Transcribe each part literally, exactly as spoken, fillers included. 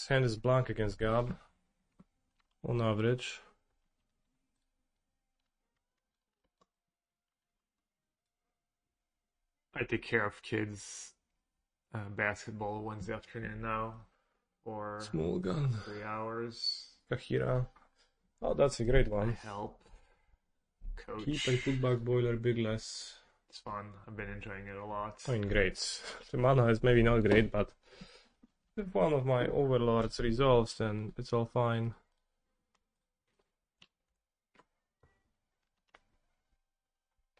His hand is blank against Gab, on average. I take care of kids' uh, basketball Wednesday afternoon now, for small gun. Three hours. Kaheera. Oh, that's a great one. I help. Coach. Keep and put back boiler big less. It's fun. I've been enjoying it a lot. I mean, great. The mana is maybe not great, but if one of my overlords resolves, then it's all fine.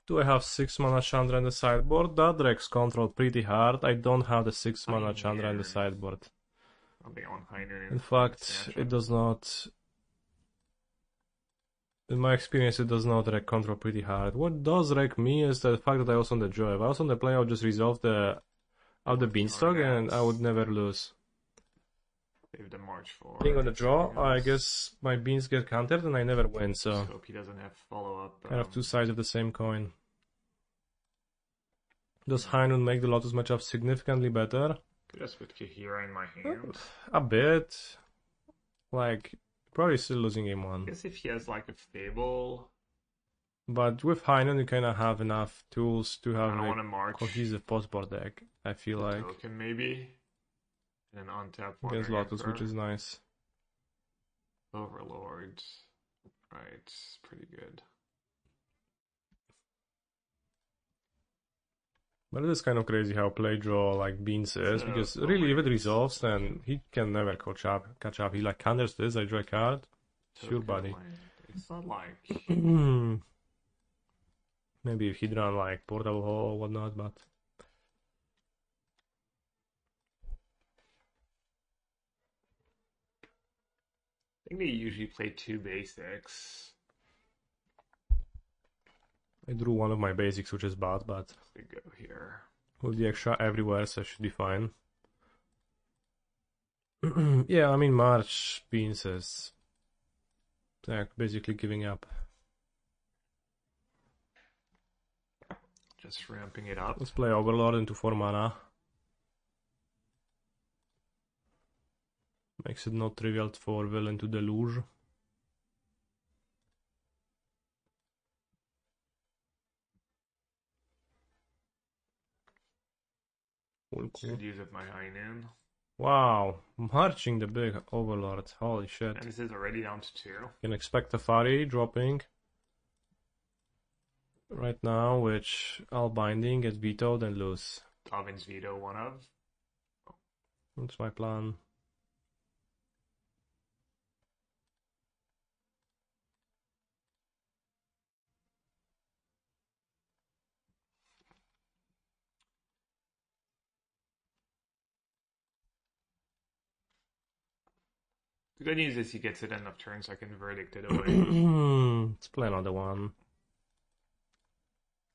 Do I have six mana Chandra in the sideboard? That Drex controlled pretty hard. I don't have the six mana High Chandra nerds. in the sideboard. I'll be on high nerds. In fact, it does not. In my experience, it does not rec control pretty hard. What does rec me is the fact that I was on the draw. If I was on the play, I would just resolve the out the Beanstalk and I would never lose. The March for being on the draw, I guess my beans get countered and I never win, so just hope he doesn't have follow up. Um... I have two sides of the same coin. Does Heinun make the Lotus matchup significantly better? Could I put Kaheera in my hand? A bit. Like, probably still losing game one. I guess if he has like a Fable. But with Heinun you kinda have enough tools to have a cohesive postboard deck, I feel the like. Token maybe. And then on tap one. Against Lotus, which is nice. Overlord. Right, pretty good. But it is kind of crazy how play draw like Beans is, so, because oh really if it resolves then he can never catch up catch up. He like counters this, I draw a card. Sure buddy. It's not like maybe if he'd run like portable hole or whatnot, but I think they usually play two basics. I drew one of my basics, which is bad, but we go here. With the extra everywhere, so I should be fine. Yeah, I mean March Beans is like basically giving up. Just ramping it up. Let's play Overlord into four mana. Makes it not trivial for Villain to Deluge. Cool, cool. Could use it my high noon. Wow, marching the big overlord. Holy shit. And this is already down to two. Can expect a Fari dropping right now, which all binding gets vetoed and lose. Dovin's veto one of. Oh. That's my plan. The good news is he gets it enough turns so I can verdict it away. Let's play another one.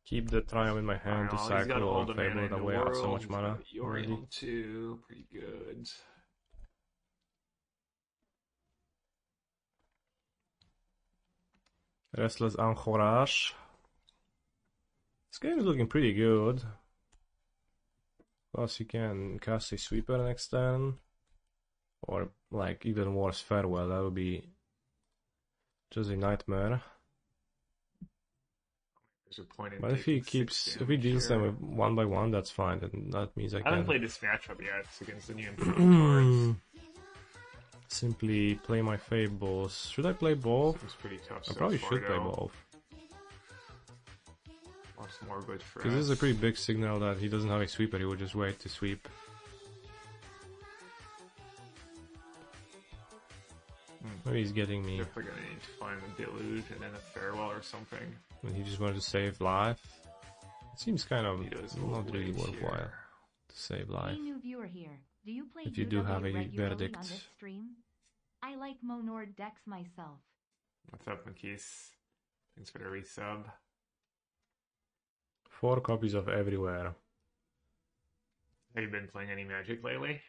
Keep the triumph in my hand to cycle all the mana in the world. I have so much mana. Yorion too, pretty good. Restless Anchorage. This game is looking pretty good. Plus you can cast a Sweeper next turn. Or, like, even worse, Farewell. That would be just a nightmare. There's a point in but if he keeps, if he deals sure. them one by one, that's fine. And that means I, I can... haven't played this matchup yet against the new Impending Simply play my Fables. Should I play both? It's pretty tough. I so probably far should though. play both. Lots more good for us. Because this is a pretty big signal that he doesn't have a sweeper. He would just wait to sweep. Maybe he's getting me. Definitely gonna need to find a Deluge and then a Farewell or something. And he just wanted to save life. It seems kind of not really worthwhile here. to save life. Hey, new viewer here. Do you play if you do have a verdict. I like Monord decks myself. What's up, Makis? Thanks for the resub. Four copies of Everywhere. Have you been playing any Magic lately?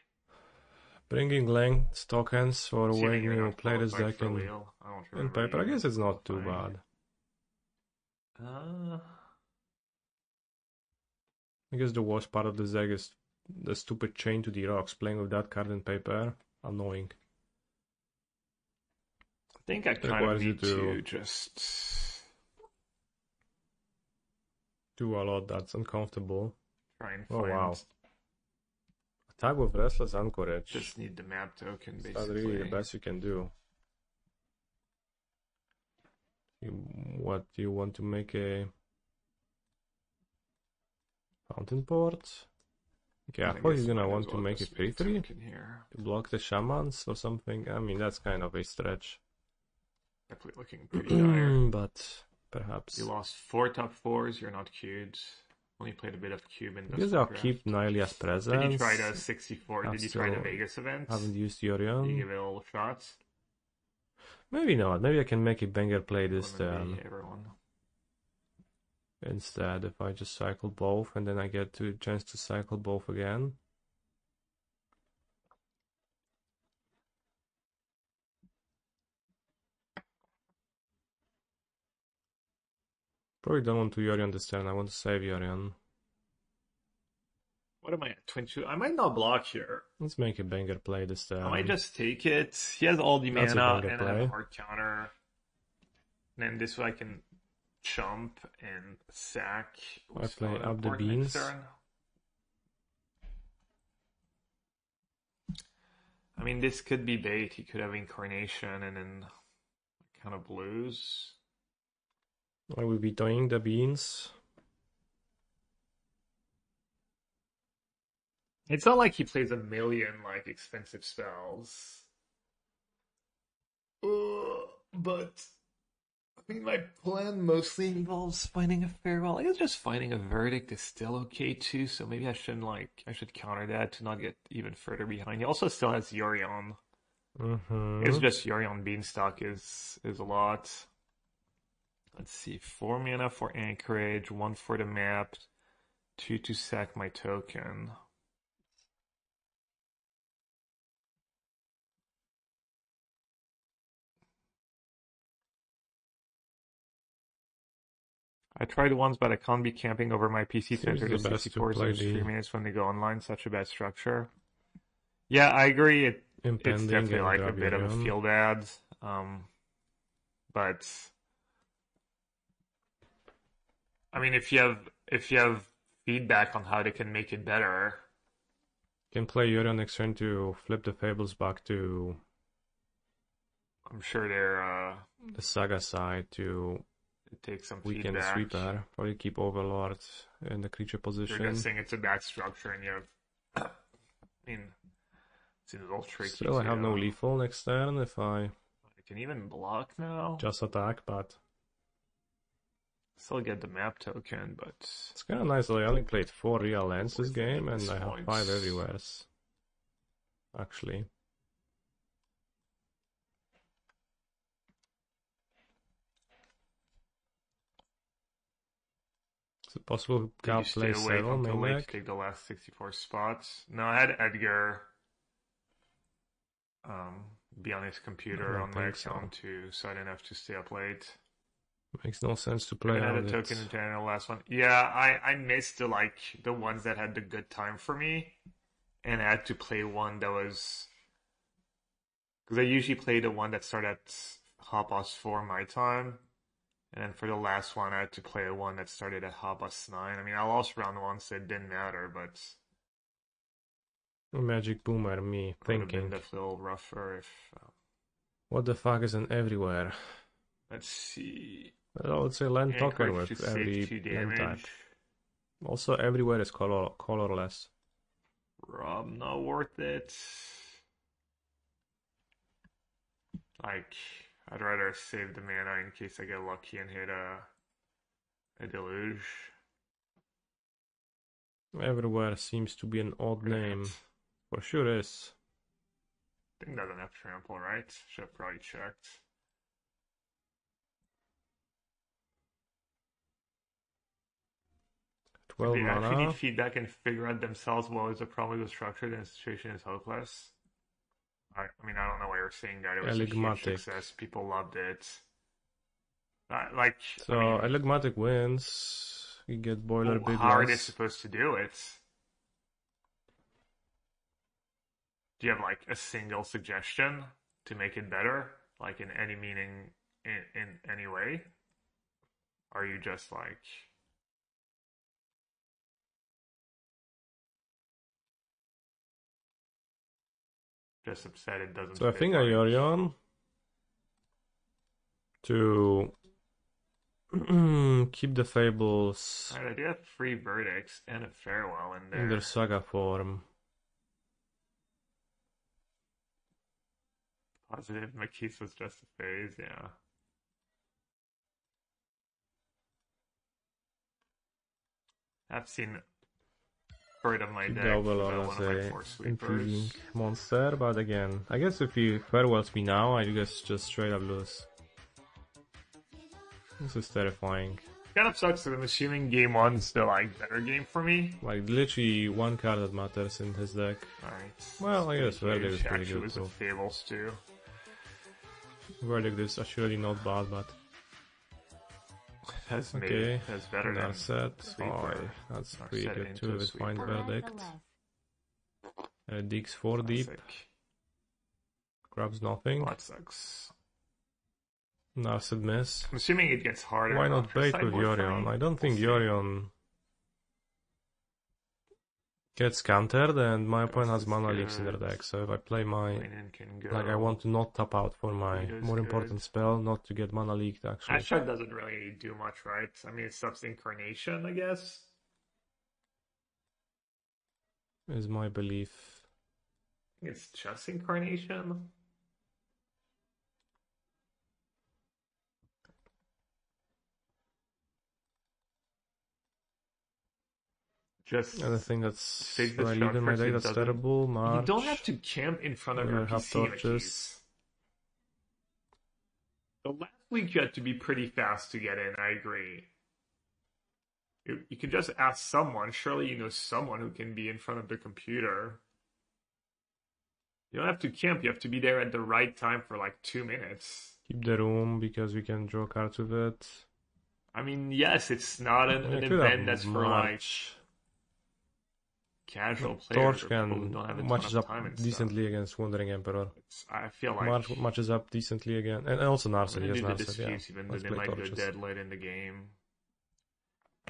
Bringing length tokens for when you play this deck in, in paper. I guess it's not too bad. Uh, I guess the worst part of this deck is the stupid chain to the rocks. Playing with that card in paper annoying. I think I kind of need to, to just do a lot that's uncomfortable. Try and find. Oh wow! Attack with Restless Anchorage. Just need the map token. Basically, that's really the best you can do. You, what do you want to make a Fountain Port? Okay, I, I thought you're gonna want well to make a pay three to block the shamans or something. I mean, that's kind of a stretch. Definitely looking pretty dire. But perhaps. You lost four top fours, you're not queued. Only played a bit of cube in the Because I'll keep Nihilia's presence. Did you try the sixty-four? Did you try the Vegas event? Haven't used Yorion. Did you give it all shots? Maybe not. Maybe I can make a banger play this turn. Instead, if I just cycle both and then I get to a chance to cycle both again. Probably don't want to Yorion this turn, I want to save Yorion. What am I at, twenty-two? I might not block here. Let's make a banger play this turn. I might just take it. He has all the That's mana and play. I have a hard counter. And then this way I can jump and sack. I play up the beans. Turn. I mean, this could be bait. He could have Incarnation and then kind of blues. I will be dying the beans. It's not like he plays a million like expensive spells. Uh, but I mean my plan mostly involves finding a Farewell. I guess just finding a Verdict is still okay too, so maybe I shouldn't like I should counter that to not get even further behind. He also still has Yorion. Mm-hmm. It's just Yorion Beanstalk is is a lot. Let's see, four mana for Anchorage, one for the map, two to sack my token. I tried once, but I can't be camping over my P C to enter the sixty-fours in three minutes when they go online. Such a bad structure. Yeah, I agree. It, it's definitely like a bit of a field ad. Um, but... I mean, if you have if you have feedback on how they can make it better, can play Yorion next turn to flip the Fables back to. I'm sure they're uh, the Saga side to take some weaken the Sweeper. Probably keep Overlord in the creature position. They're guessing it's a bad structure, and you have. I mean, it's a little tricky. Still, I have no lethal next turn if I. I can even block now. Just attack, but. Still get the map token, but... It's kind of nice that I only played four real lands this game, and I have five everywheres. Actually. Is it possible to play seven? Maybe take the last sixty-four spots. No, I had Edgar um, be on his computer on my account too, so I didn't have to stay up late. Makes no sense to play out of it. Token in general, last one. Yeah, I, I missed the like the ones that had the good time for me, and I had to play one that was because I usually play the one that started at half past four my time, and then for the last one I had to play one that started at half past nine. I mean, I lost round one, so it didn't matter, but Magic Boomer me thinking that's a little rougher. If um... what the fuck is an everywhere? Let's see. I would say land token with every land type. Also, everywhere is color colorless. Rob, not worth it. Like, I'd rather save the mana in case I get lucky and hit a a deluge. Everywhere seems to be an odd right. name. For sure is. I think that doesn't have trample, right? Should have probably checked. Well, if they mana. actually need feedback and figure out themselves what is the problem with the structure, then the situation is hopeless. I, I mean, I don't know why you're saying that. It was Enigmatic. A huge success. People loved it. Uh, like So, I mean, Enigmatic wins. You get boiler big. How are they supposed to do it? do you have like a single suggestion to make it better, like in any meaning, in, in any way? Are you just like... just upset it doesn't... So I think right. Yorion to keep the fables. Right, I do have three verdicts and a farewell in there. In their saga form. Positive, Makis was just a phase, yeah. I've seen part of my deck, Overlord one of my four sweepers. Monster, but again, I guess if you farewells me now, I guess just straight up lose. This is terrifying. Kind of sucks that I'm assuming game one's the like better game for me. Like literally one card that matters in his deck. Alright. Well, I guess Verdict is pretty good too. Fables too. Verdict is actually not bad, but that's okay. Made, that's better than Narset. Oh, that's Narset pretty good too. With fine Verdict. Uh, digs four that's deep. Sick. Grabs nothing. Well, that sucks. Narset miss. I'm assuming it gets harder. Why not bait with Yorion? I don't think Yorion gets countered, and my opponent has Mana Leaks in their deck, so if I play my... like, I want to not tap out for my more important spell, not to get Mana Leaked, actually. Ashad doesn't really do much, right? I mean, it stops Incarnation, I guess. Is my belief. I think it's just Incarnation. Just and I think that's where I lead in my deck, that's terrible. March. You don't have to camp in front of your P C. The last week you had to be pretty fast to get in, I agree. You, you can just ask someone, surely you know someone who can be in front of the computer. You don't have to camp, you have to be there at the right time for like two minutes. Keep the room, because we can draw cards with it. I mean, yes, it's not an, an event that's for like... casual players can don't have a matches up time decently stuff. Against Wandering Emperor. It's, I feel like March matches up decently again, and, and also Narset. Yes, Narset. Dispute, yeah. Even though they might torches. Go dead late in the game.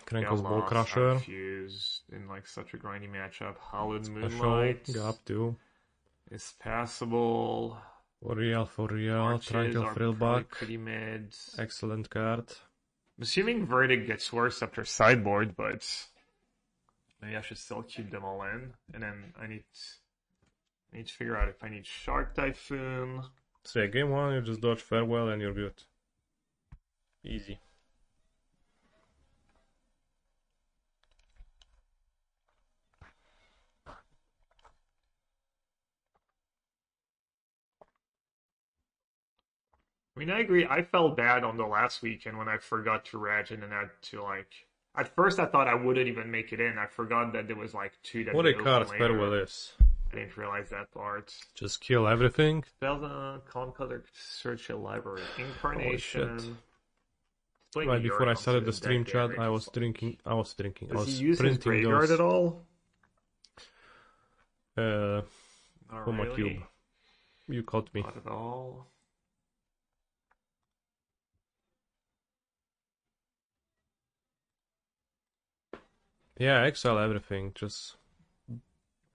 Crankle's Ball Crusher. In like such a grindy matchup, Hallowed Moonlight. Gap too. It's passable. For real, for real. Crankle Frillback. Excellent card. I'm assuming Verdict gets worse after sideboard, but. Maybe I should still keep them all in, and then I need, I need to figure out if I need Shark Typhoon. So yeah, game one, you just dodge Farewell and you're good. Easy. I mean, I agree, I felt bad on the last weekend when I forgot to reg and then had to like... At first, I thought I wouldn't even make it in. I forgot that there was like two that. What a card better with this. I didn't realize that part. Just kill everything. Spells on Calm Color, search a library. Incarnation. Right before I started the stream chat, I was drinking. I was drinking. Does I was he use printing his graveyard those. At all? Uh, for my really. Cube. You caught me. Not at all. Yeah, exile everything, just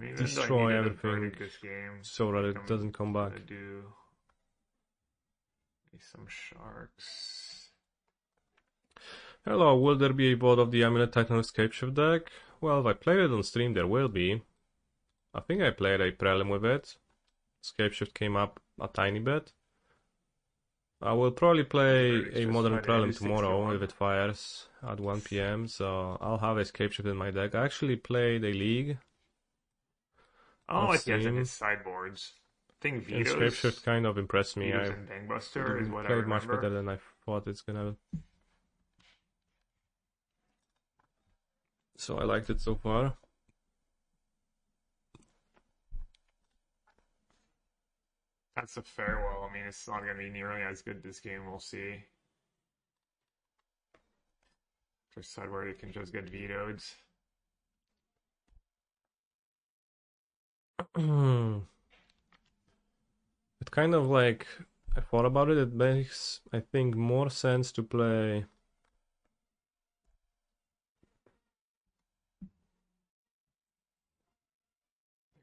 Even destroy everything game, so that it doesn't come back. I do some sharks. Hello, will there be a vote of the Amulet Titan Scapeshift deck? Well, if I played it on stream, there will be. I think I played a prelim with it. Scapeshift came up a tiny bit. I will probably play a modern prelim tomorrow if it fires at one p m, so I'll have a Scapeshift in my deck. I actually played a league. Oh, I guess in his sideboards. I think Vito's... Scapeshift kind of impressed me. I played much better than I thought it's gonna... So I liked it so far. That's a farewell. I mean, it's not going to be nearly as good this game. We'll see. Just side where you can just get vetoed. It kind of like, I thought about it, it makes, I think, more sense to play...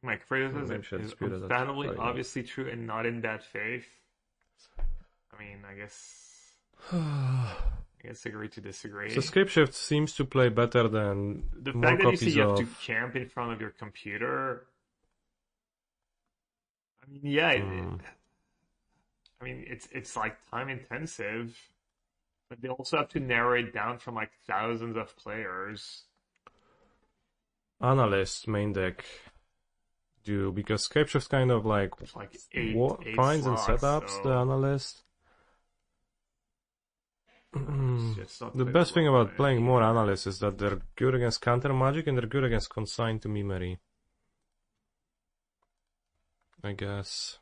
My criticism oh, is understandably obviously true and not in bad faith. I mean, I guess... I guess agree to disagree. So Scapeshift seems to play better than the more fact that copies you, say you have of... to camp in front of your computer. I mean, yeah, mm. it, I mean it's it's like time intensive, but they also have to narrow it down from like thousands of players. Analysts main deck do because Scapeshift kind of like, like eight, war, eight finds slots, and setups so... the analyst. The best thing about playing more analysts is that they're good against counter magic and they're good against consigned to memory. I guess.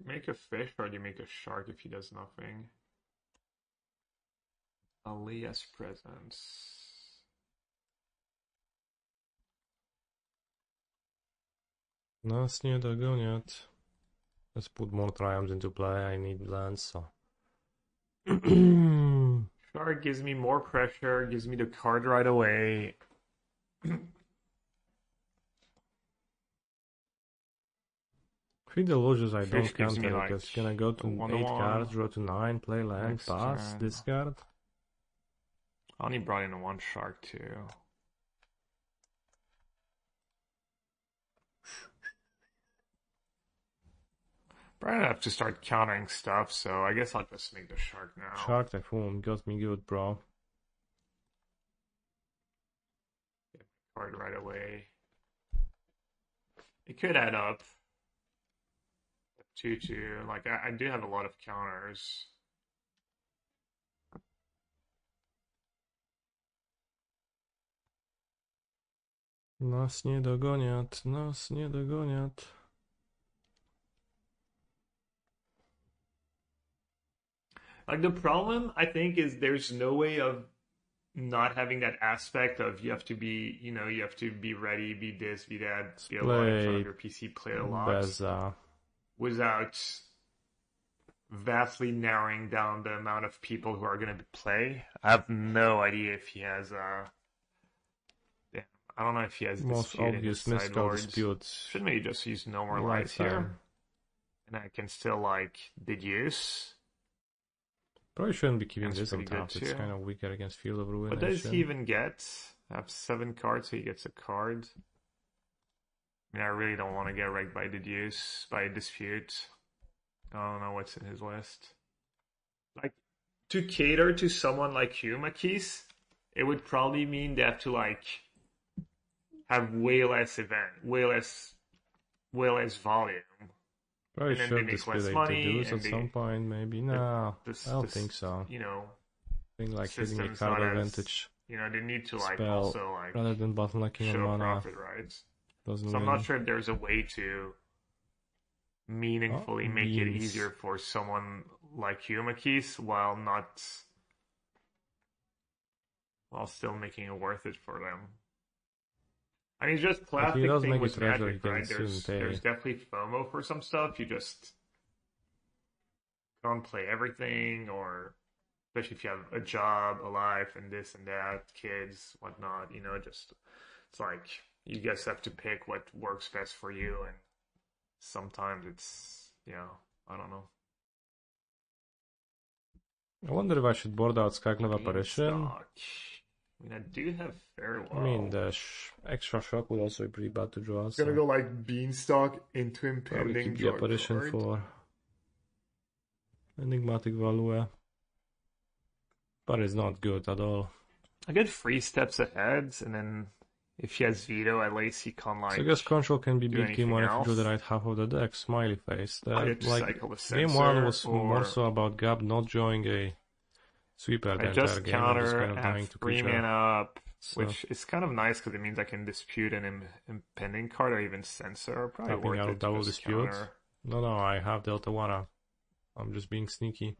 You make a fish or do you make a shark if he does nothing? Aaliyah's presence. Nas nie dogoniat. Let's put more triumphs into play. I need lands, so. Shark gives me more pressure, gives me the card right away. Three deluges I don't count here like because can I go to one eight one. Cards, draw to nine, play land, Next pass, turn. Discard? I only brought in a one shark too. I have to start countering stuff, so I guess I'll just make the shark now. Shark Typhoon got me good, bro. Get the card right away. It could add up. two two. Like, I, I do have a lot of counters. Nas nie dogoniat, nas nie dogoniat. Like, the problem, I think, is there's no way of not having that aspect of you have to be, you know, you have to be ready, be this, be that, Let's be a lot in front of your P C, play a lot, Beza. Without vastly narrowing down the amount of people who are going to play. I have no idea if he has a... Yeah, I don't know if he has Most obvious miscall disputes. Should maybe just use no more lights here. And I can still, like, deduce... Probably shouldn't be keeping this on top. It's kind of weaker against Field of Ruin. What does he even get? I have seven cards, so he gets a card. I mean, I really don't want to get wrecked by Deduce, by Dispute. I don't know what's in his list. Like, to cater to someone like you, Makis, it would probably mean they have to, like, have way less event, way less, way less volume. Probably and should display Deduce at they, some point, maybe. No, this, I don't this, think so. You know, thing like hitting a card advantage. You know, they need to like spell, also like rather than button locking on mana. Profit, right? Doesn't so I'm really... not sure if there's a way to meaningfully oh, make means. it easier for someone like you, Makis, while not while still making it worth it for them. I mean, just plastic thing with magic, right? There's, there's definitely FOMO for some stuff. You just don't play everything, or especially if you have a job, a life, and this and that, kids, whatnot. You know, just it's like you guys have to pick what works best for you, and sometimes it's, you know, I don't know. I wonder if I should board out Skaglev Apparition. I mean, I do have Farewell. I mean, the sh extra shock would also be pretty bad to draw. I'm so. gonna go like Beanstalk into Impending. Keep the Apparition for Enigmatic value. But it's not good at all. I get three steps ahead, and then if he has Vito, at least he can like. So I guess control can be big game one if you do the right half of the deck. Smiley face. That, like, game one was or... more so about Gab not drawing a. Sweeper I just counter kind of and three mana up, so. Which is kind of nice because it means I can dispute an impending card or even censor. Probably Tapping out double dispute. Counter. No, no, I have the Otawara. I'm just being sneaky.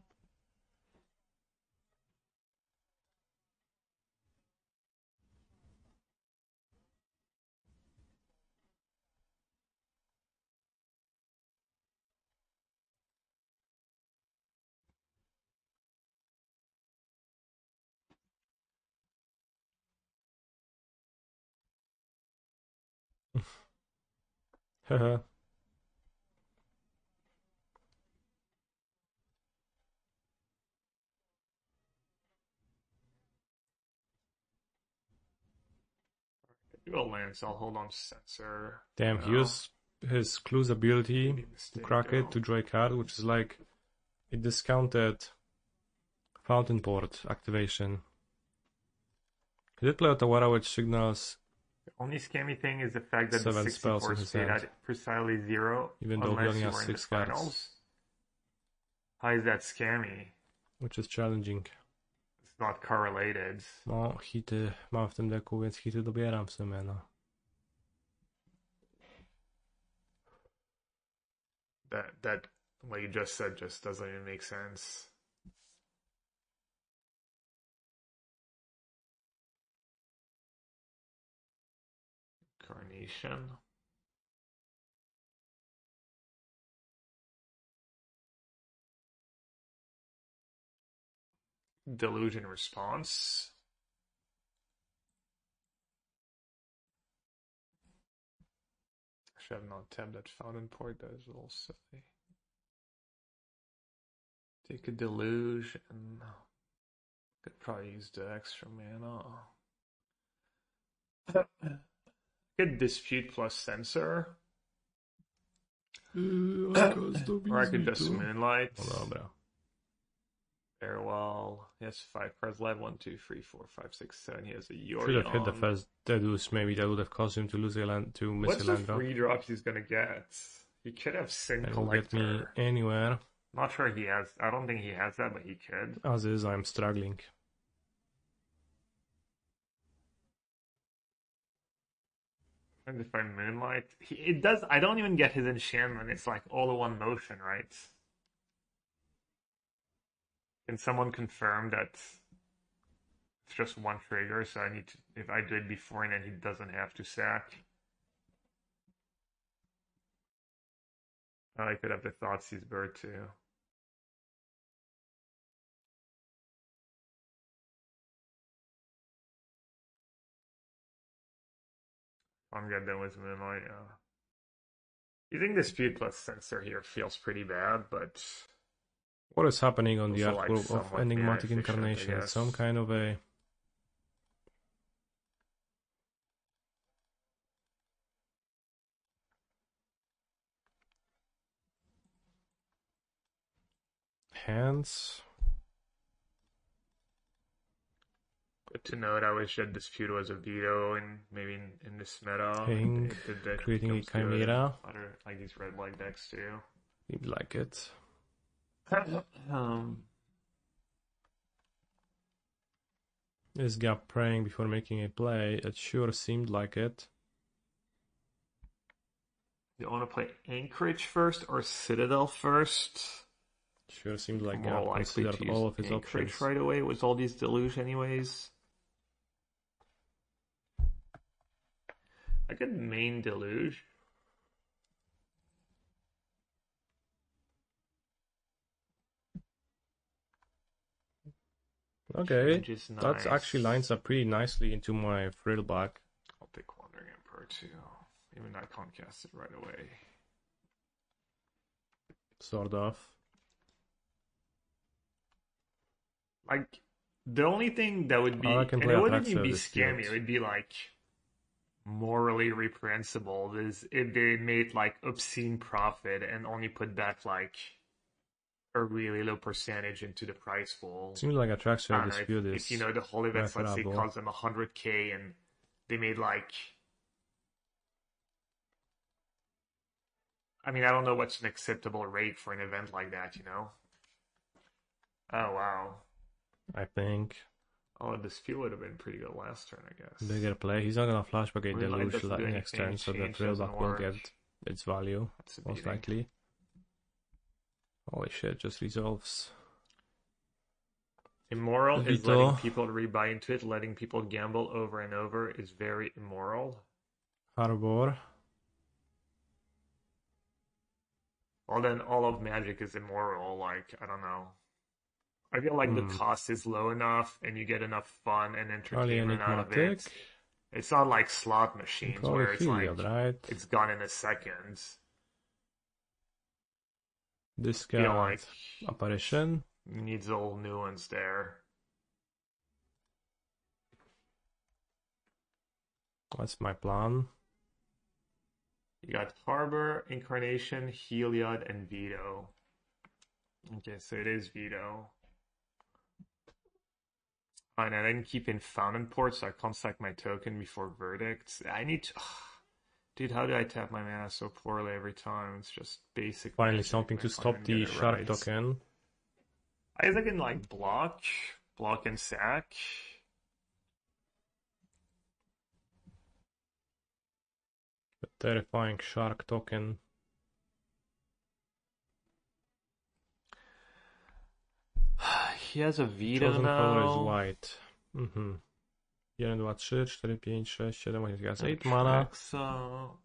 Haha. You land, so I'll hold on to Censor. Damn, he used his clues ability to crack it, to draw a card, which is like it discounted Fountain Port activation. He did play Otawara, which signals. The only scammy thing is the fact that seven the sixty-four stayed at precisely zero, even though he only has six cards. How is that scammy? Which is challenging. Not correlated. No, hity mam w tym deku, więc hity dobieram w sumie, no. That, that, what you just said just doesn't even make sense. Incarnation. Deluge in response. I should have not tabbed that Fountain Port, that is a little silly. Take a Deluge and could probably use the extra mana. Could Dispute plus Censor. Or I could just Moonlight. Hold on, Farewell. He has five cards left. One, two, three, four, five, six, seven. He has a Yorion. Should have hit the first Deduce. Maybe that would have caused him to lose a land, to miss a land. What's the free drops he's gonna get? He could have Sin Collector. He'll get me anywhere. Not sure he has. I don't think he has that, but he could. As is, I'm struggling. And if I Moonlight, he, it does. I don't even get his enchantment. It's like all in one motion, right? Can someone confirm that it's just one trigger, so I need to, if I do it before and then he doesn't have to sack? I could have the Thoughtseize Bird too. I'm good then with Moonlight, yeah. You think Dispute plus Censor here feels pretty bad, but... What is happening on the art like group of Enigmatic Incarnation? Some kind of a... Hands? Good to know that I wish that Dispute was a Vito in, maybe in, in this meta. King, it, it, it creating a Kaheera. Other, like these red black decks too. You'd like it. Um, this gap praying before making a play, it sure seemed like it. You want to play Anchorage first or Citadel first? Sure seemed like more gap likely to use all of his Anchorage options right away with all these Deluge anyways. I could main Deluge. Okay, that actually lines up pretty nicely into my Frillback. I'll pick Wandering Emperor too, even though I can't cast it right away. Sort of. Like, the only thing that would be, oh, and it wouldn't even be scammy, it would be like morally reprehensible, is if they made like obscene profit and only put back like a really low percentage into the price pool. Seems like Atraxa Dispute is. If you know the whole events, let's say, cost them one hundred K and they made like. I mean, I don't know what's an acceptable rate for an event like that, you know? Oh, wow. I think. Oh, Dispute would have been pretty good last turn, I guess. Bigger play. He's not going to flashback a Deluge like next turn, so the Frillback will get its value, most likely. Holy shit, just resolves. Immoral Vito. Is letting people rebuy into it. Letting people gamble over and over is very immoral. Harbor. Well, then all of Magic is immoral. Like, I don't know. I feel like hmm. the cost is low enough and you get enough fun and entertainment out of it. It's not like slot machines where it's Heliod, like right? It's gone in a second. This guy, you know, like, apparition needs a whole nuance there. What's my plan? You got Harbor, Incarnation, Heliod, and Vito. Okay, so it is Vito. And I didn't keep in Fountain Port, so I can't stack my token before Verdict. I need to... Ugh. Dude, how do I tap my mana so poorly every time? It's just basic... Finally, something to stop the shark right. token. I think I can, like, block. Block and sack. The terrifying shark token. He has a Vito Chosen now. Color is white. Mm-hmm. one, two, three, four, five, six, seven, eight, he has eight mana. So.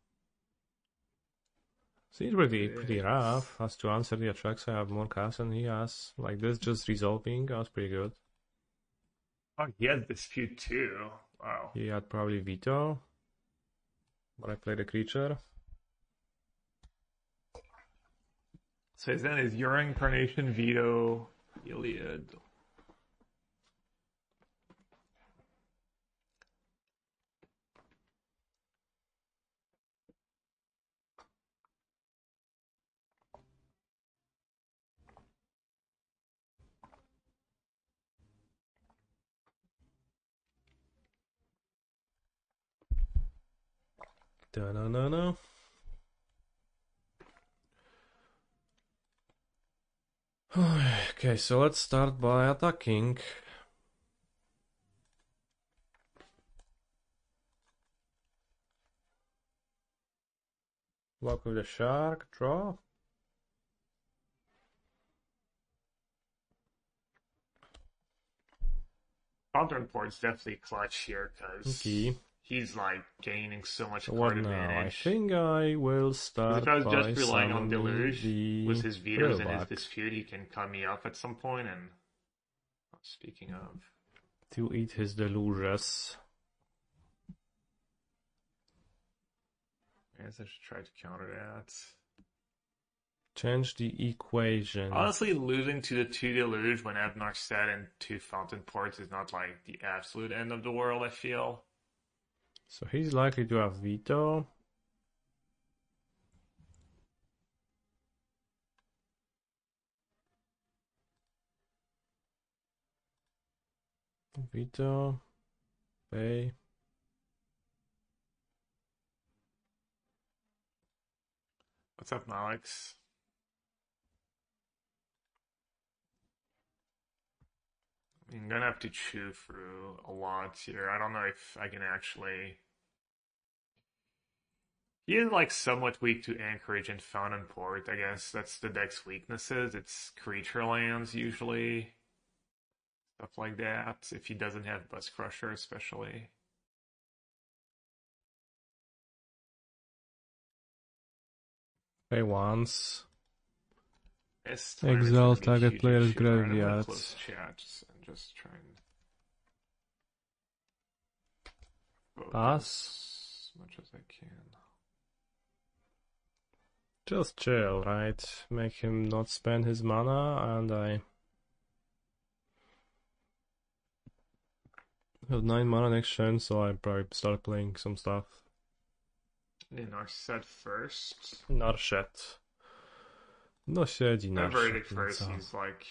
Seems pretty, pretty rough. As to answer the Atraxa, I have more casts than he has. Like this, just resolving, that was pretty good. Oh, he had Dispute too. Wow. He had probably Vito. But I played a creature. So his then is Yorion, Incarnation, Vito, Heliod. No, no, no, no. Okay, so let's start by attacking. Block with the shark, draw. Fountain Port's definitely clutch here, because... Okay. He's like gaining so much so card advantage. I think I will start. If I was just relying on Deluge with his Vetoes and his Dispute, he can cut me off at some point. And speaking of, to eat his Deluges. I guess I should try to counter that. Change the equation. Honestly, losing to the two Deluge when I have Narset and two Fountain Ports is not like the absolute end of the world, I feel. So he's likely to have Vito. Vito. Pay. What's up, Alex? I'm gonna have to chew through a lot here. I don't know if I can actually. He is like somewhat weak to Anchorage and Fountain Port. I guess that's the deck's weaknesses. It's creature lands usually, stuff like that. If he doesn't have Bus Crusher, especially. Pay once. Exile target player's graveyard. Just try and pass as much as I can. Just chill, right? Make him not spend his mana, and I have nine mana next turn, so I probably start playing some stuff. Narset first. Narset. Narset. Narset first. He's like.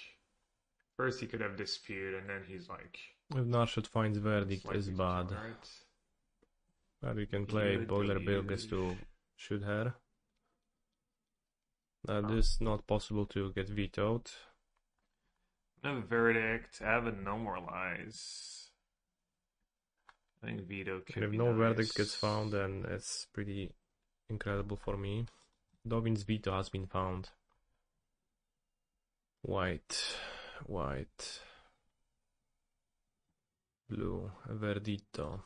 First he could have Dispute, and then he's like... If Narset finds Verdict is bad. Right. But we can play Boiler Bilges to shoot her. That oh. is not possible to get vetoed. No Verdict, I have no more lies. I think Vito could If be no nice. Verdict gets found, then it's pretty incredible for me. Dovin's veto has been found. White... White, blue, verdito.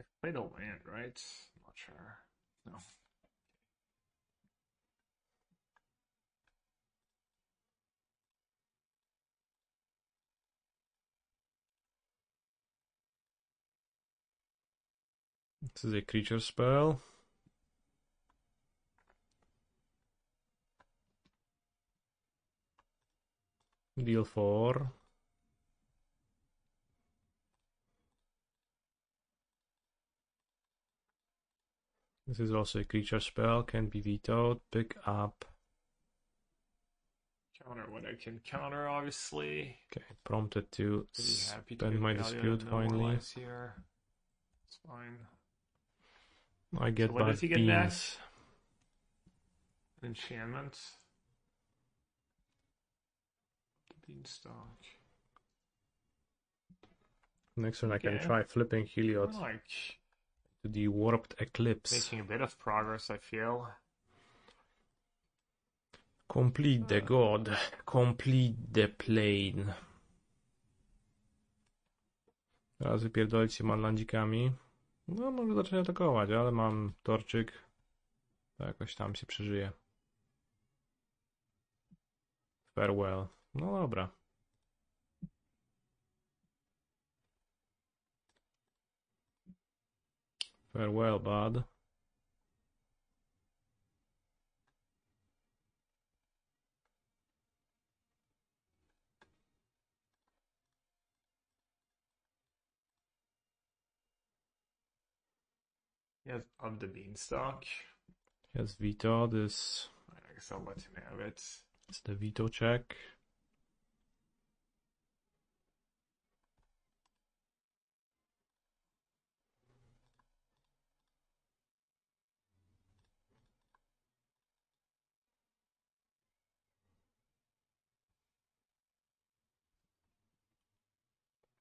I played a land, right? I'm not sure. No. This is a creature spell. Deal four. This is also a creature spell, can be vetoed, pick up. Counter what I can counter, obviously. Okay, prompted to spend my dispute finally. It's fine. I get back beans. Enchantment. Beanstalk. Next one I can try flipping Heliod. To the warped eclipse. Making a bit of progress, I feel. Complete the god. Complete the plane. Teraz wypierdolić się manlandzikami. No, może zacznie atakować, ale mam torczyk. To jakoś tam się przeżyje. Farewell. No dobra. Farewell, bud. He has of the beanstalk. He has veto this. I guess I'll let him have it. It's the veto check.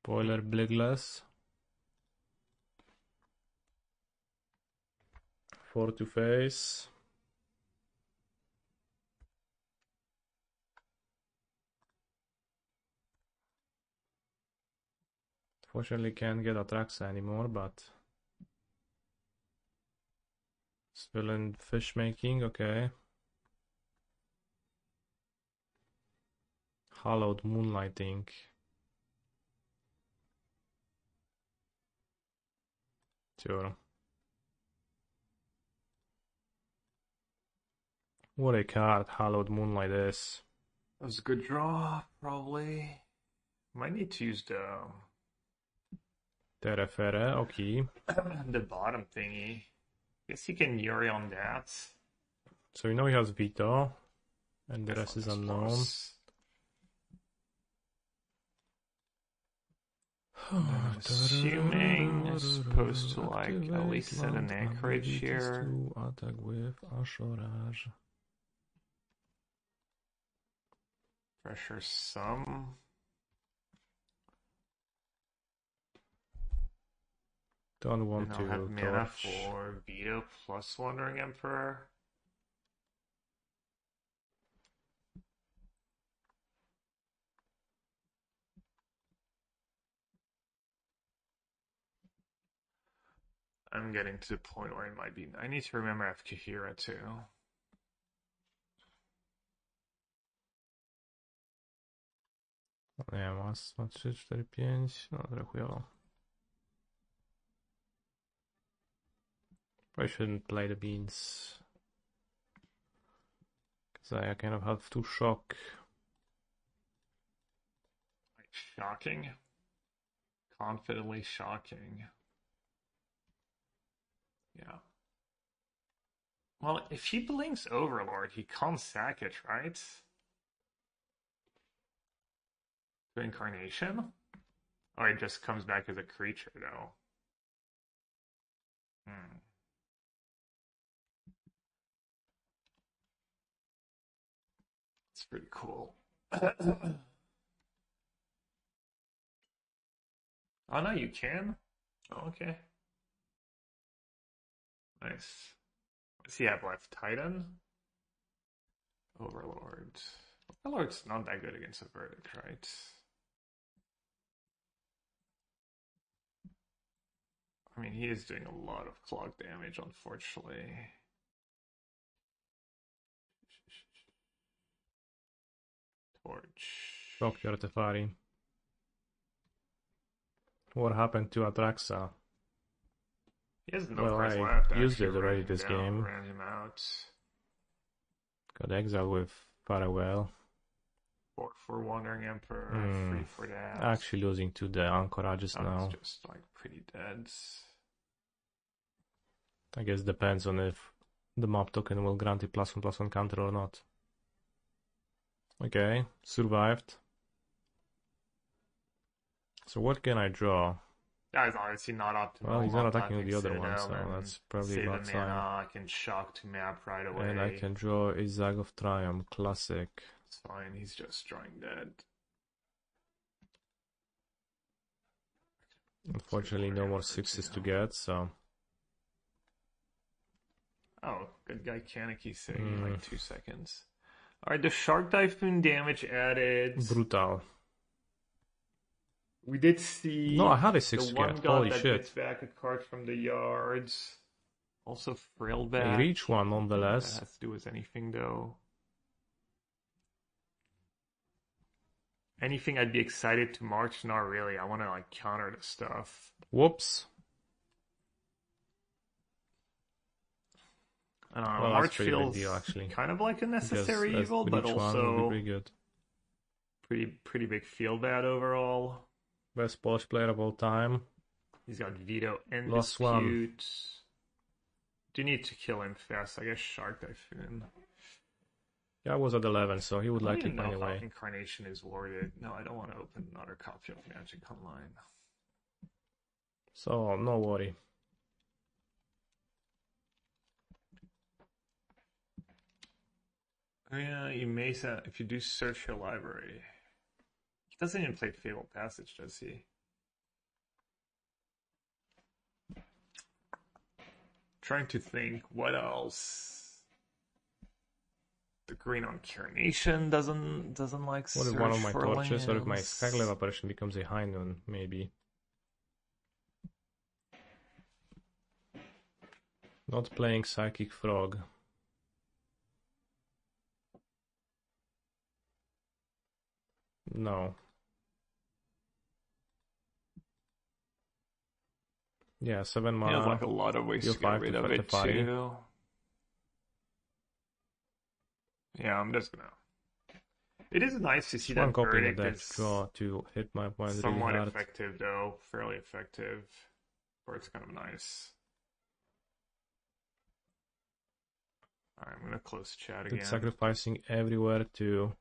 Boiler Bligless. Four to face. Fortunately can't get Atraxa anymore, but still in fish making, okay. Hallowed Moonlighting. Sure. What a card Hallowed Moonlight is. That was a good draw, probably. Might need to use the Terra Ferre, okay. The bottom thingy. Guess he can Yorion that. So you know he has Vito. And the rest is unknown. I'm assuming it's supposed to like activate at least set an anchorage here. To attack with Ashorage. Pressure some. Don't want to have mana for Vito plus Wandering Emperor. I'm getting to the point where it might be. I need to remember I have Kaheera too. Nie, ma dwa, trzy, cztery, pięć. No, trochę chujowo. Probably shouldn't play the beans. Because I kind of have to shock. Like shocking. Confidently shocking. Yeah. Well, if he blinks Overlord, he can't sack it, right? To Incarnation? Or it just comes back as a creature, though. Hmm. That's pretty cool. Oh, no, you can? Oh, okay. Nice. What does he have left? Titan? Overlord. Overlord's not that good against a verdict, right? I mean, he is doing a lot of clog damage, unfortunately. Torch. Shock your Tefari. What happened to Atraxa? He has no well, price I left. I used it already this down, game. Ran him out. Got exiled with Farewell. Four for Wandering Emperor. Mm. Three for that. Actually losing to the Anchorage just now. It's just like pretty dead. I guess depends on if the map token will grant a plus one plus one counter or not. Okay, survived. So what can I draw? That is obviously not optimal. Well, he's not attacking with the other one, so that's probably a bad sign. I can shock to map right away. And I can draw a Zag of Triumph, classic. It's fine, he's just drawing dead. Unfortunately, no more sixes to get, so... Oh, good guy Kaneki saved mm. in like two seconds. Alright, the Shark Typhoon damage added... Brutal. We did see... No, I had a six the one get. Holy that shit. Gets back a card from the yards. Also Frillback. I reach one nonetheless. That has to do with anything though. Anything I'd be excited to march? Not really. I want to like counter the stuff. Whoops. I don't know. Well, March feels deal, actually. Kind of like a necessary because evil, but also pretty good. Pretty pretty big feel bad overall. Best Polish player of all time. He's got Vito and Lost Dispute. One. Do need to kill him fast. I guess Shark Typhoon. Yeah, I was at eleven, so he would like it anyway. Incarnation is warded. No, I don't want to open another copy of Magic Online. So, no worry. Oh yeah, you may say if you do search your library. He doesn't even play Fable Passage, does he? Trying to think what else. The green Incarnation doesn't doesn't like search for lands. What if one of my torches or if my Skaglev Apparition becomes a high noon, maybe. Not playing Psychic Frog. No. Yeah, seven mana. Feels like a lot of ways to get rid of it too. Yeah, I'm just gonna. It is nice to see that Verdict is draw to hit my point. Somewhat effective though, fairly effective. Or it's kind of nice. All right, I'm gonna close chat again. It's sacrificing everywhere to.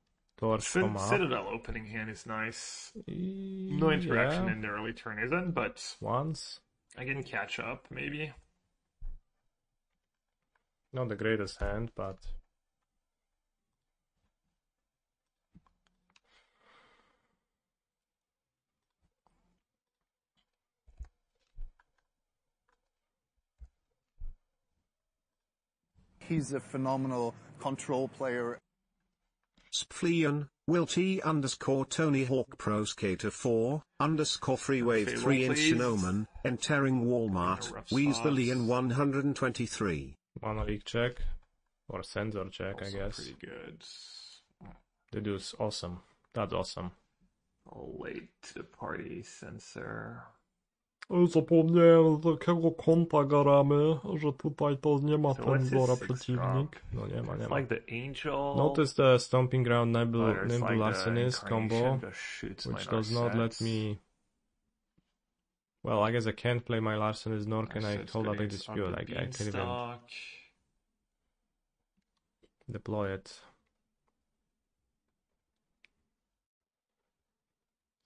Cid Citadel opening hand is nice. No interaction yeah. in the early turn isn't, but once I can catch up maybe. Not the greatest hand, but he's a phenomenal control player. Spfleon, will T underscore Tony Hawk Pro Skater four, underscore Freewave Fable, three in Shinoman, entering Walmart, Weasley one twenty-three. Mana Leak check, or Censor check, also I guess. Pretty good. Deduce, awesome. That's awesome. All late to the party, Censor. Zapomniałem takiego konta garamy, że tutaj to nie ma Cenzora przeciwnik. No nie ma, nie ma. Notice the Stomping Ground Nimble Larcenist combo, which does not let me... Well, I guess I can't play my Larcenist, nor can I hold up a dispute. I can't even deploy it.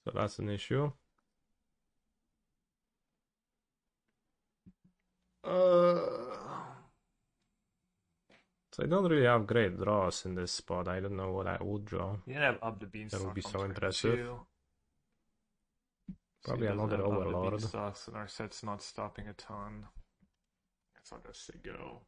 So that's an issue. Uh, so I don't really have great draws in this spot. I don't know what I would draw. You have up the Beanstalk. That would be so impressive. Two. Probably so another Overlord. Beanstalks and our set's not stopping a ton. That's not just to go.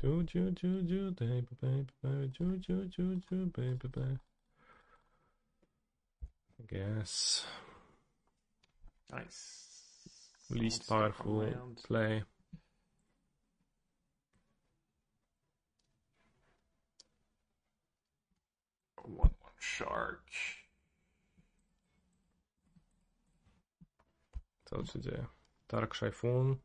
Do do do do baby baby baby do do do do baby baby. I guess. Nice. Least powerful play. One one shark. Co tu się dzieje? Shark Typhoon.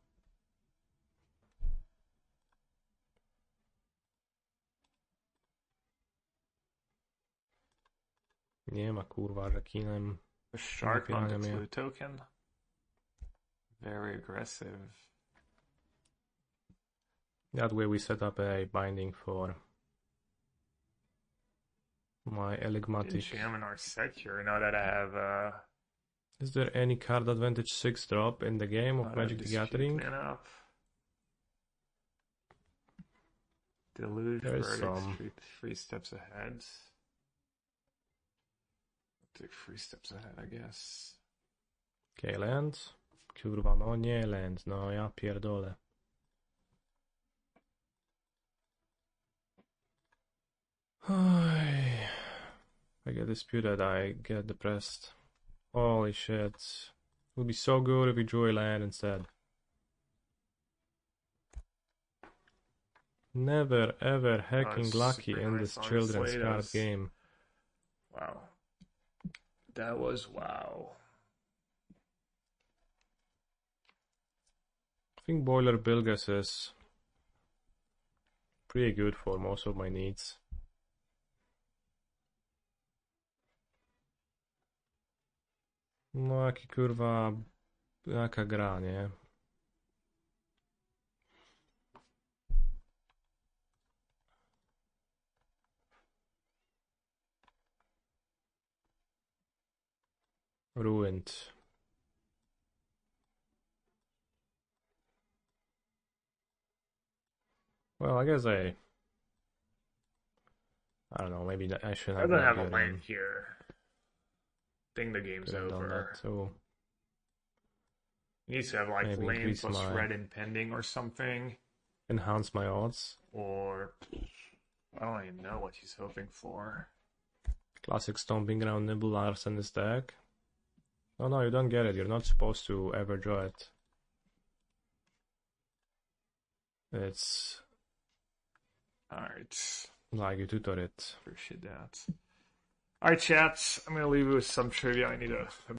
Nie ma kurwa rekinem. The shark on the blue token. Very aggressive. That way we set up a binding for my Enigmatic. Jam in our set here now that I have uh Is there any card advantage six drop in the game of Magic the Gathering? Deluge, Verdict, three, three steps ahead. Take three steps ahead, I guess. Okay, land. Kurwa, no nie land, no ja pierdolę. I get disputed, I get depressed. Holy shit. It would be so good if we drew a land instead. Never ever hacking oh, lucky in this children's card game. Wow. That was wow. I think Boiler Bilgus is pretty good for most of my needs. No, jaki kurwa, jaka gra, nie? Ruined. Well, I guess I... I don't know, maybe I should have... I don't have a land here. Thing the game's over. So you need to have like maybe lane plus my... red impending or something. Enhance my odds. Or I don't even know what he's hoping for. Classic stomping ground nibble Larsen is deck. No, no, you don't get it. You're not supposed to ever draw it. It's alright. Like you tutor it. Appreciate that. Alright, chats, I'm going to leave you with some trivia. I need a...